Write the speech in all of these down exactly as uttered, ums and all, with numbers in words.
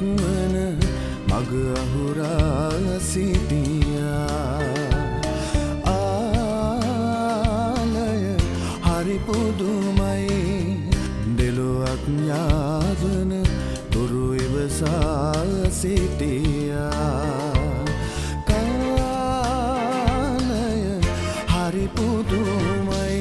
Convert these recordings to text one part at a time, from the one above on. නික්මන මග අහුරා සිටියා. ආලය හරි පුදුමයි දෙලොවක් යාවන තුරු ඉවසා සිටියා. කාලය හරි පුදුමයි.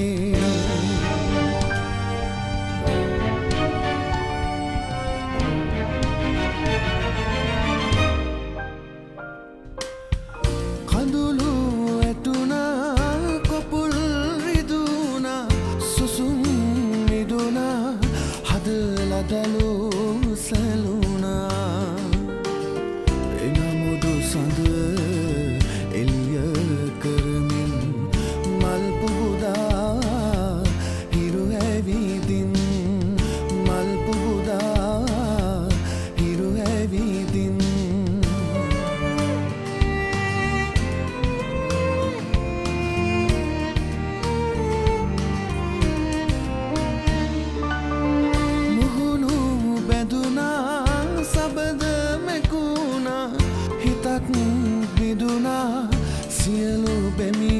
කඳුළු ඇතුණා කොපුල් රිදුණා සුසුම් නිදුණා හදලා දළු සැලුණා. එනමුදු සඳ එළිය කරමින් මල් පුබුදා හිරු ඇවිදින් මල් පුබුදා හිරු ඇවිදින්. මිදුනා සියලු බැමි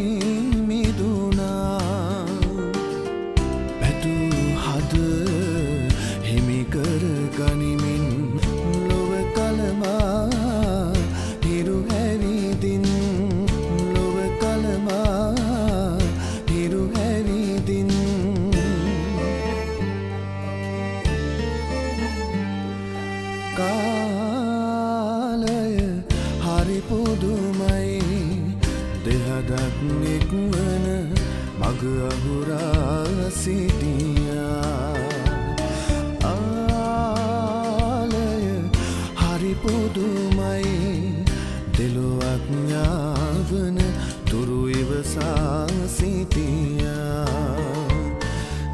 මිදුනා පැතු හද හිමි කර ගනිමින් ලොව කලමා හිරු ඇවිදින් ලොව කලමා හිරු ඇවිදින්. පුදුමයි දෙහදක් නික්මන මග අහුරා සිටියා. ආලය හරි පුදුමයි දෙලොවක් යාවන තුරු ඉවසා සිටියා.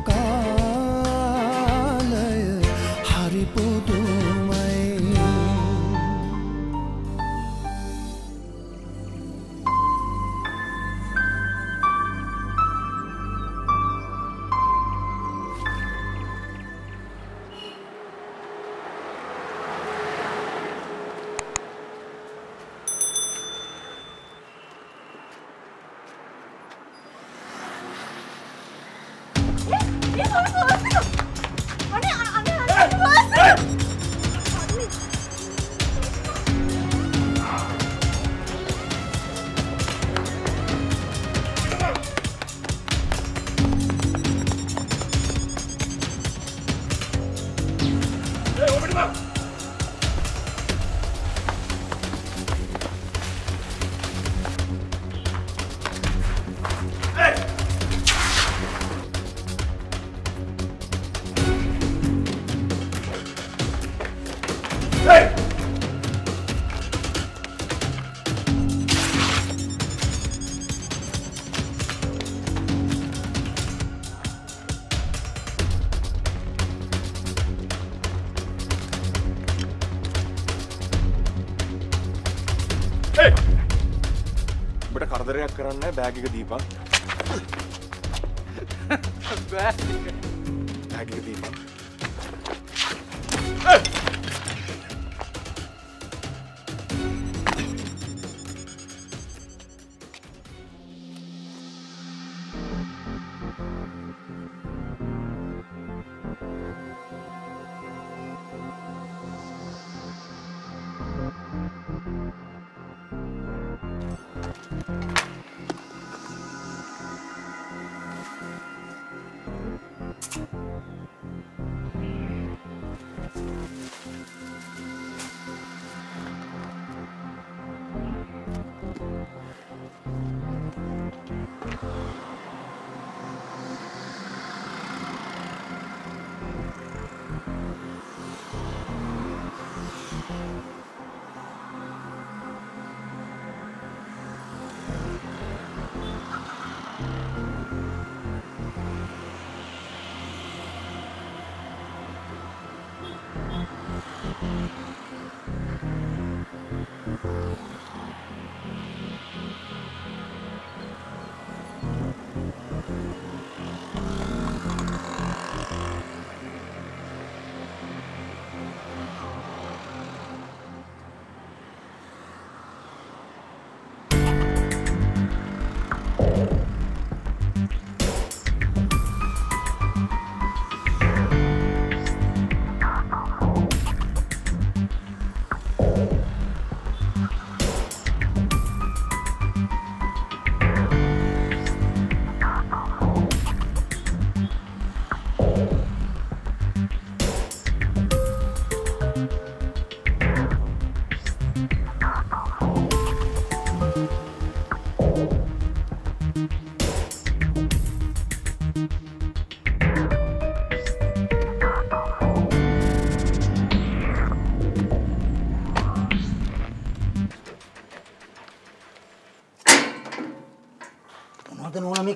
කාලය හරි පුදුමයි. කරදරයක් කරන්න බෑග් එක දීපන්. බෑග් එක දීපන්.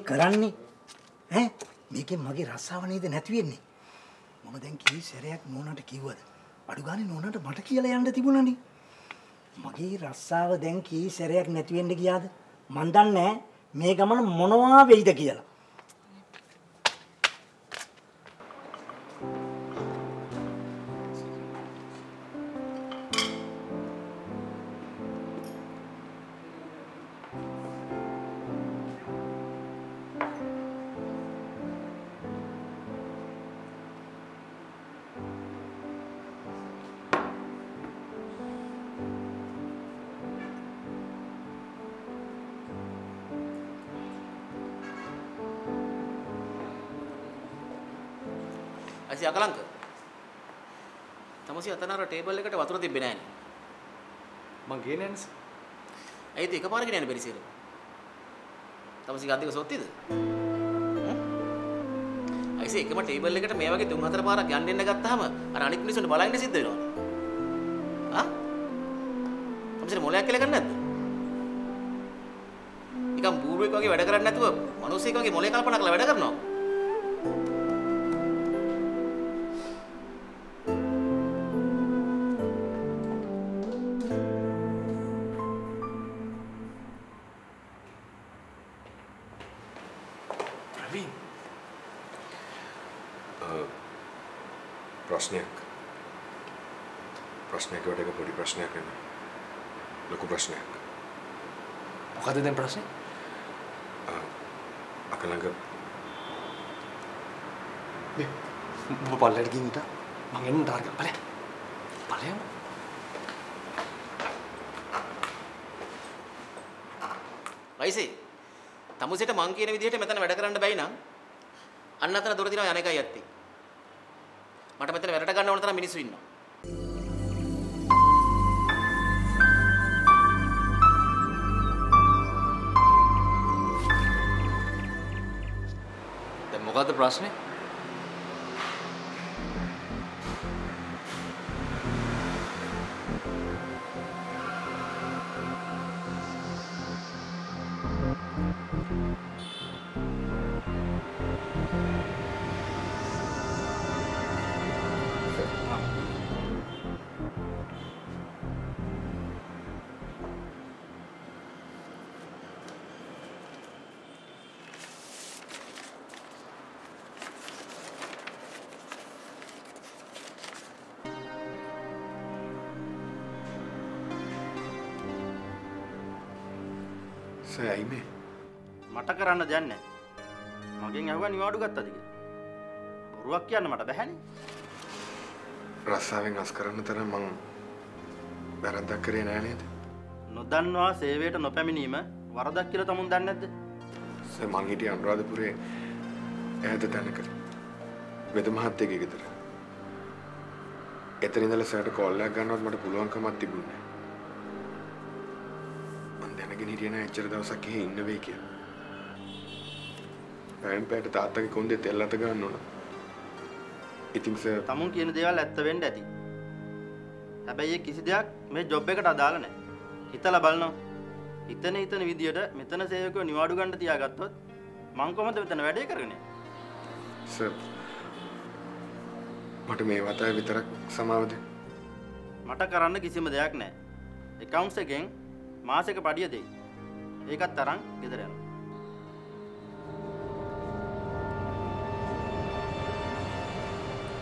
කරන්නේ ඈ මේකෙන් මගේ රස්සාව නේද නැති වෙන්නේ මම දැන් කී සැරයක් නෝනාට කිව්වද අඩු ගානේ නෝනාට මට කියලා යන්න තිබුණානේ මගේ රස්සාව දැන් කී සැරයක් නැති වෙන්න ගියාද මන් දන්නේ මේ ගමන මොනවා වෙයිද කියලා අකලංක තමසි අතන අර ටේබල් එකට වතුර තිබ්බේ නැහැ නේ මං ගේන්නේ නැන්ස ඇයිද එකපාරකට යන්නේ බැරි සීරම තමසි ගාද්දික සොත්තිද හ්ම් අයිසෙ එකම ටේබල් එකට මේ වගේ තුන් හතර පාරක් යන්න එන්න ගත්තාම අර අනිත් මිනිස්සුන්ට බලන්න සිද්ධ වෙනවා ආ තමසි මොලයක් කියලා ගන්න නැද්ද නිකන් බූරුවෙක් වගේ වැඩ කරන්නේ නැතුව මිනිස්සෙක් වගේ මොලේ කල්පනා කරලා වැඩ කරනවා Then pressing? Uh, Akalanga. Hey, I'm going to go to I'm going to go to Vaisi, if you want to go to the house, you can go to I'm going to go to the house. What is the question? මට කරන්න දෙයක් නැහැ. මගෙන් ඇහුවා නිවාඩු ගත්තද කියලා. බොරුවක් කියන්න මට බැහැනේ. රස්සාවෙන් අස් කරන්න තරම් මං වැරද්දක් කරේ නෑ නේද? නොදන්නවා සේවයට නොපැමිණීම වරදක් කියලා තමුන් දන්නේ නැද්ද? සර් මං හිටියේ අනුරාධපුරේ ඈත තැනක. වෙද මහත්තයගේ ගෙදර. එතන ඉඳලා සර්ට කෝල් එකක් ගන්නවත් මට පුළුවන්කමක් තිබුණේ නෑ. ගෙන හිටියේ නෑ එච්චර දවසක් එහෙ ඉන්න වෙයි කියලා. මම පැයට තාත්තගේ කොන්දේ තෙල් අත ගන්න ඕන. ඉතින් සර් තමුන් කියන දේවල් ඇත්ත වෙන්න ඇති. හැබැයි ඒ කිසි දෙයක් මේ ජොබ් එකට අදාළ නෑ. හිතලා බලනවා. හිතන හිතන විදියට මෙතන සේවකව නිවාඩු ගන්න තියාගත්තොත් මං කොහොමද මෙතන වැඩේ කරන්නේ? සර් මට මේ වතාවේ විතරක් සමාව දෙන්න. මට කරන්න කිසිම දෙයක් නෑ. accounts එකෙන් මාසෙක පඩිය දෙයි. ඒකත් තරම් ගෙදර යනවා.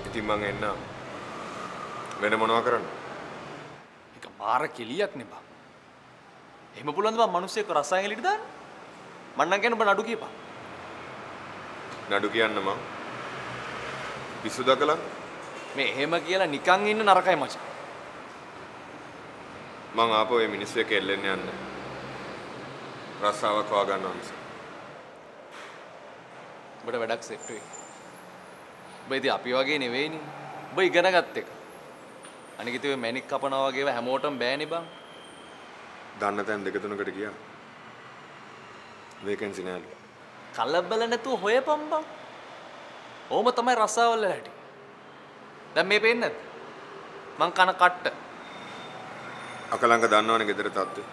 ඉතින් මං එන්නම්. වෙන මොනවා කරන්න? එක පාර කෙලියක් නේ බං. එහෙම පුළුවන් ද බං මිනිස්සෙක්ව රසායන එළියට දාන්න? මං නම් කියන්නේ බං නඩු කියපන්. නඩු කියන්න මං. පිස්සු දකලා මේ එහෙම කියලා නිකන් ඉන්න නරකයි මචං. මං ආපහු මේ මිනිස්සු එක්ක එල්ලෙන්න යන්න. රස්සාවක් හොයා ගන්නවා මිස. උඹට වැඩක් සෙට් වෙයි. උඹ ඉතින් අපි වගේ නෙවෙයිනේ. උඹ ඉගෙන ගත්ත එක. අනික ඉතින් ඔය මැනික් කපනවා වගේ ඒවා හැමෝටම බෑනේ බං. දන්න තැන් දෙක තුනකට ගියා. වේකන්සි නෑලු. කලබල නැතුව හොයපන් බං. ඕම තමයි රස්සාවල් වලට. දැන් මේ පේන්නේ නැද්ද? මං කන කට්ට අකලංග දන්නවනේ ගෙදර තත්ත්වය.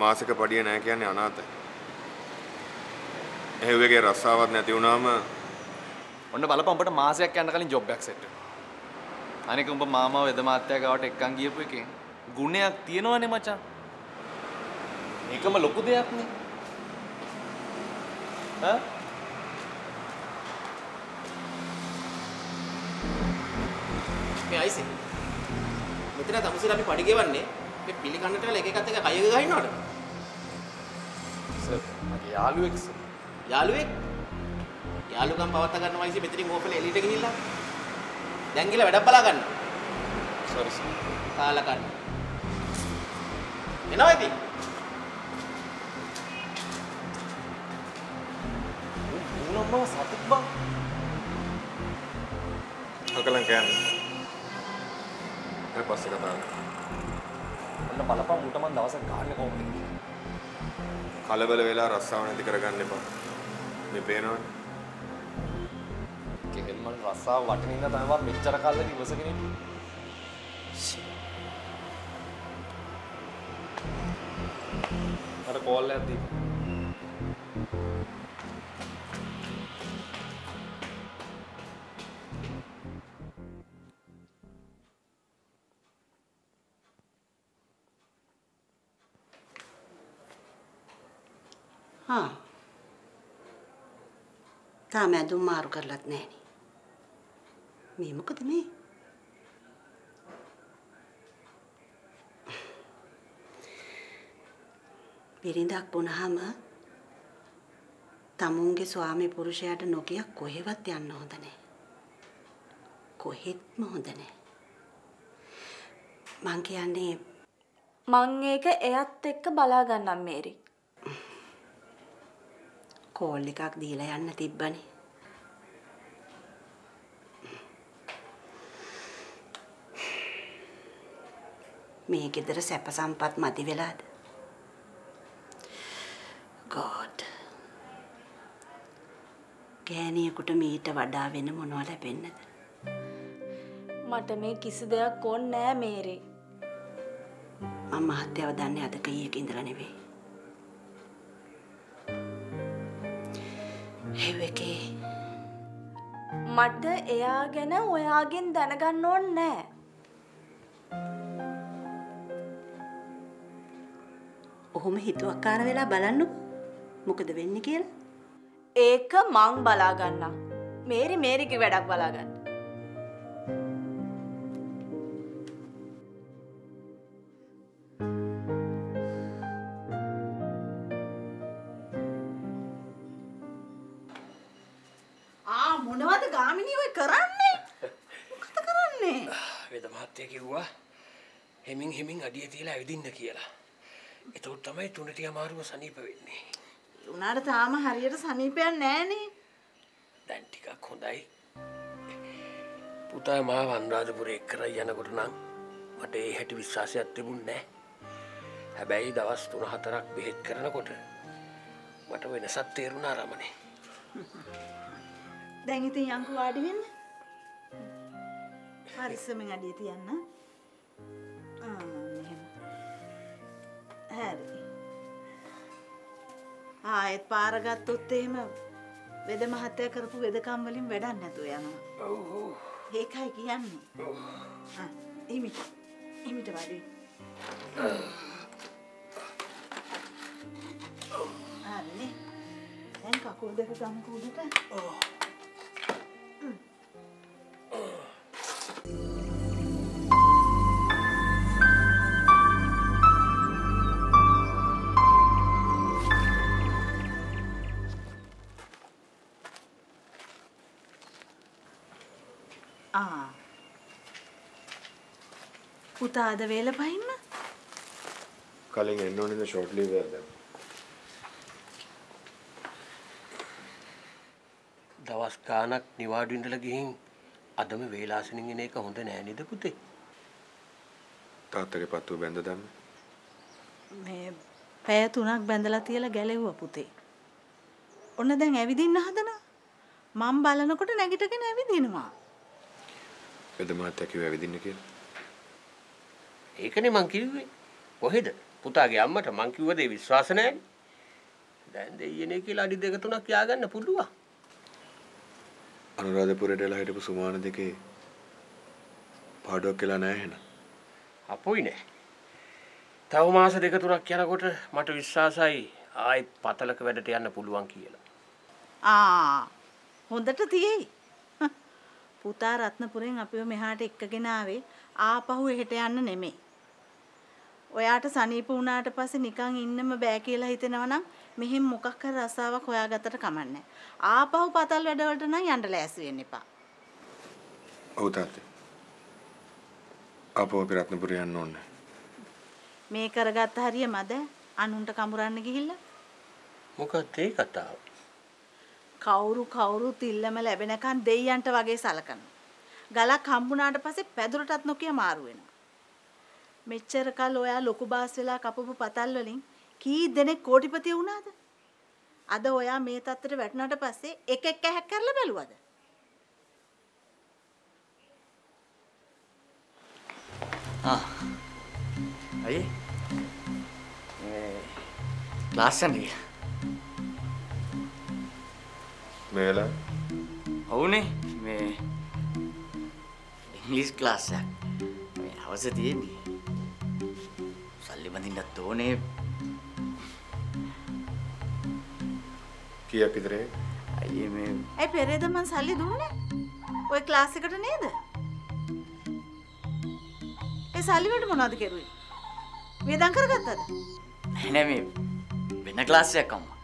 මාසික පඩිය නැහැ කියන්නේ අනාතයි. එහෙවගේ රස්සාවක් නැති වුණාම ඔන්න බලපන් උඹට මාසයක් යන්න කලින් ජොබ් එකක් සෙට් වෙනවා. අනික උඹ මාමා වෙද මාත්‍යා ගාවට එක්කන් ගියපු එකේ ගුණයක් තියෙනවනේ මචං. ඒකම ලොකු දෙයක් නේ. හා මේ අයිසෙ මෙතන තමුසෙලා අපි පඩි ගෙවන්නේ මේ පිළි කන්නට ගාලා එක එකත් එක කය ගහිනවද සර් මගේ යාළුවෙක් සර් යාළුවෙක් යාළුකම් පවත්වා ගන්න වයිසෙ මෙතනින් ඕපල එලීට ගිහිල්ලා දැන් ගිහලා වැඩක් බලා ගන්න සෝරි සර් කාලා ගන්න එනවා ඉතින් මොනම සතුට බං හකලන් කියන්නේ ඊට පස්සේ කතා කරමු. ඔන්න බලපන් උන්ට මම දවසක් ගන්න කොහොමද කියලා. කලබල වෙලා රස්සාව නැති කරගන්න එපා. මේ පේනවනේ. කෙහෙල් මල් රස්සාව වටින ඉන්න තමයි මම මෙච්චර කාලෙ ඉවසගෙන ඉන්නේ. අර කෝල් එකක් දීපන්. හා තාම ඇඳුම් මාරු කරලත් නැහැ නේ. මේ මොකද මේ? බිරිඳක් වුණාම තමුන්ගේ ස්වාමි පුරුෂයාට නොකිය කොහෙවත් යන්න හොඳ නැහැ. කොහෙත්ම හොඳ නැහැ. මං කියන්නේ මං ඒක එයත් එක්ක බලා ගන්නම් මේරි. කෝල් එකක් දීලා යන්න තිබ්බනේ. මේ ගෙදර සැප සම්පත් මදි වෙලාද? God. ගෑණියෙකුට මීට වඩා වෙන මොනවා ලැබෙන්නද? මට මේ කිසි දෙයක් ඕනේ නෑ මේරේ. මම මහත්තයව දන්නේ අද කීයක ඉඳලා නෙවෙයි. හෙවකේ මට එයා ගැන ඔයාගෙන් දැනගන්න ඕනේ නැහැ. ඔහොම හිතුවක්කාර වෙලා බලන්නකො. මොකද වෙන්නේ කියලා? ඒක මං බලා ගන්නම්. මේරි මේරිගේ වැඩක් බලා ගන්න. හෙමින් හෙමින් අඩිය තියලා ඇවිදින්න කියලා. එතකොට තමයි තුනටි අමාරුව සනීප වෙන්නේ. උනාට තාම හරියට සනීපයක් නැහනේ. දැන් ටිකක් හොඳයි. පුතා මාව අනුරාධපුරේ කරයි යනකොට නම් මට ඒ හැටි විශ්වාසයක් තිබුණේ නැහැ. හැබැයි දවස් තුන හතරක් බෙහෙත් කරනකොට මට වෙනසක් තේරුණා රමණේ. දැන් ඉතින් යන්කු වාඩි වෙන්න. පරිස්සමෙන් අඩිය තියන්න. හරි. ආයෙත් පාර ගත්තොත් එහෙම වෙද මහත්තයා කරපු වෙදකම් වලින් වැඩක් නැතුව යනවා. ඔව් ඔව්. ඒකයි කියන්නේ. ඔව්. හා. එහිමිට. එහිමිට වාඩි වෙන්න. ඔව්. හරි. දැන් කකුල් දෙක ගමු උඩට. ඔව්. පුතා අද වේල පහින්න කලින් එන්න ඕනේ නේ ෂෝට් ලීව් එක. දවස් ගානක් නිවාඩු ඉඳලා ගිහින් අදම වේලාසනින් එන එක හොඳ නෑ නේද පුතේ? තාත්තගේ පත්තුව බැඳ දැම්ම. මේ පැය තුනක් බැඳලා තියලා ගැලෙව්වා පුතේ. ඔන්න දැන් ඇවිදින්න හදනවා. මම බලනකොට නැගිටගෙන ඇවිදිනවා. එද මාත් ඇකිව ඇවිදින්න කියලා. ඒකනේ මං කිව්වේ. කොහෙද? පුතාගේ අම්මට මං කිව්වද ඒ විශ්වාස නැහැ නේ. දැන් දෙයියනේ කියලා අඩි දෙක තුනක් කියාගන්න පුළුවා. අනුරාධපුරයට එලා හිටපු සුමාන දෙකේ පාඩුවක් කියලා නැහැ එහෙනම්. අපොයි නෑ. තව මාස දෙක තුනක් යනකොට මට විශ්වාසයි ආයෙත් පතලක වැඩට යන්න පුළුවන් කියලා. ආ හොඳට තියෙයි. පුතා රත්නපුරෙන් අපිව මෙහාට එක්කගෙන ආවේ ආපහු එහෙට යන්න නෙමෙයි. ඔයාට සනීප වුණාට පස්සේ නිකන් ඉන්නම බෑ කියලා හිතෙනවා නම් මෙහෙන් මොකක් හරි රසාවක් හොයාගත්තට කමක් නැහැ. ආපහු පතල් වැඩවලට නම් යන්න ලෑස්ති වෙන්න එපා. ඔව් තාත්තේ. ආපහු අපි රත්නපුරේ යන්න ඕනේ. මේ කරගත්ත හරිය මද අනුන්ට කඹරන්න ගිහිල්ලා මොකක්ද ඒ කතාව? කවුරු කවුරුත් ඉල්ලම ලැබෙනකන් දෙයියන්ට වගේ සලකනවා. ගලක් හම්බුනාට පස්සේ පැදුරටත් නොකිය මාරු වෙනවා. මෙච්චර කල් ඔයා ලොකු බාස් වෙලා කපපු පතල් වලින් කී දෙනෙක් කෝටිපති වුණාද? අද ඔයා මේ තත්ත්වයට වැටුණාට පස්සේ එක එක කැහක් කරලා බැලුවද? ආ අය ක්ලාස් යන්න ගියා. මේලා ඔවුනේ මේ ඉංග්‍රීසි ක්ලාස් එක මේ හවස තියෙන්නේ. සල්ලි බඳින්නත් ඕනේ. කීයක් විතරේ? අයියේ මේ ඒ පෙරේද මං සල්ලි දුන්නේ. ඔය ක්ලාස් එකට නේද? ඒ සල්ලි වලට මොනවද කරුවේ? වේදන් කරගත්තද? නෑ නෑ මේ වෙන ක්ලාස් එකක් අම්මා.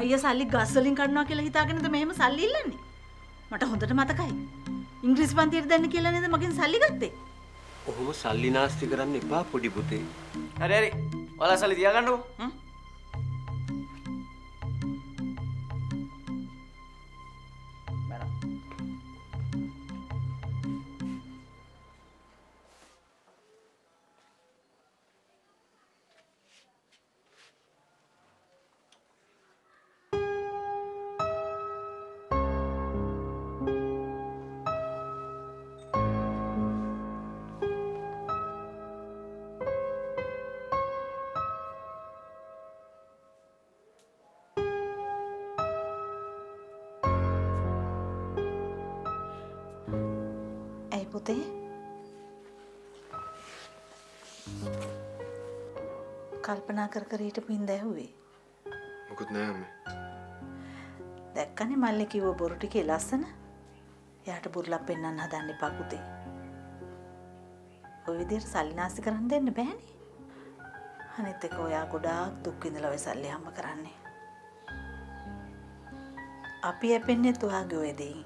අයියා සල්ලි ගස් වලින් කඩනවා කියලා හිතාගෙනද මෙහෙම සල්ලි ඉල්ලන්නේ? මට හොඳට මතකයි. ඉංග්‍රීසි පන්තියට දෙන්න කියලා නේද මගෙන් සල්ලි ගත්තේ? ඔහොම සල්ලි නාස්ති කරන්න එපා පොඩි පුතේ. හරි හරි. ඔයාලා සල්ලි තියාගන්නකෝ. හ්ම්. කල්පනා කර කර හිටපු හින්දා ඇහුවේ. මොකුත් නෑ අම්මේ. දැක්කනේ මල්ලේ කිව්ව බොරු ටිකේ ලස්සන. එයාට බුරුලක් පෙන්නන්න හදන්න එපා පුතේ. ඔය විදිහට සල්ලිනාස්ති කරන් දෙන්න බෑනේ. අනිත් එක ඔයා ගොඩාක් දුක් විඳලා ඔය සල්ලි හම්බ කරන්නේ. අපි හැපෙන්නේ තුවාගේ ඔය දෙයින්.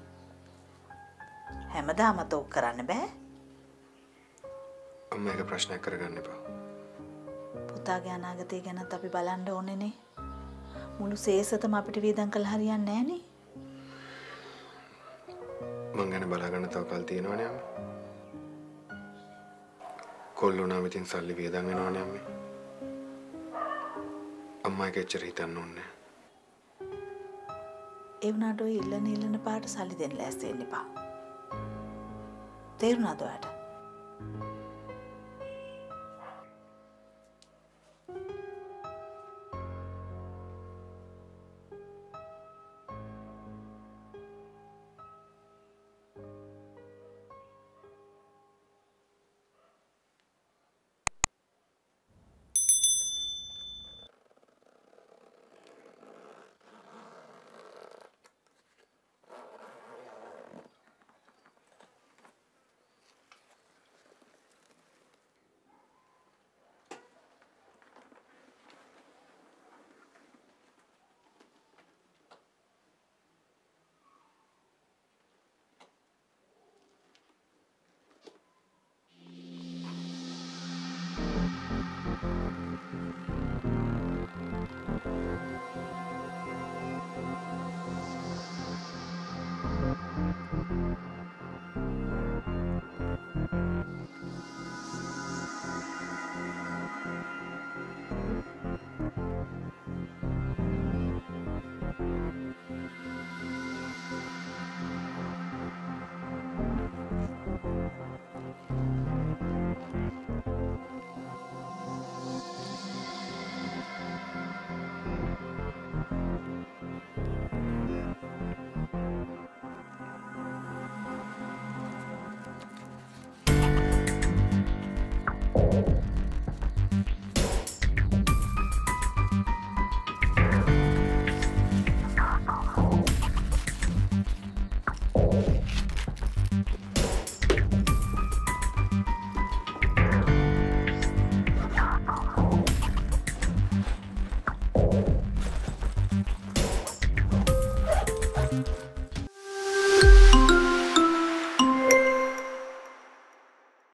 හැමදාම තෝක් කරන්න බෑ. අම්මා එක ප්‍රශ්නයක් කරගන්න එපා. පුතාගේ අනාගතය ගැනත් අපි බලන්න ඕනේනේ. මුළු සේසතම අපිට වේදන් කළ හරියන්නේ නැහනේ. මං ගැන බලාගන්න තව කල් තියෙනවනේ අම්මේ. කොල්ලෝනා විතින් සල්ලි වේදන් වෙනවනේ අම්මේ. අම්මා කැච්චර හිතන්න ඕනේ. ඒ වුණාට ඔය ඉල්ලන ඉල්ලන පාට සල්ලි දෙන්න ලෑස්ති වෙන්න එපා. තේරුණාද ඔයාට? Thank you.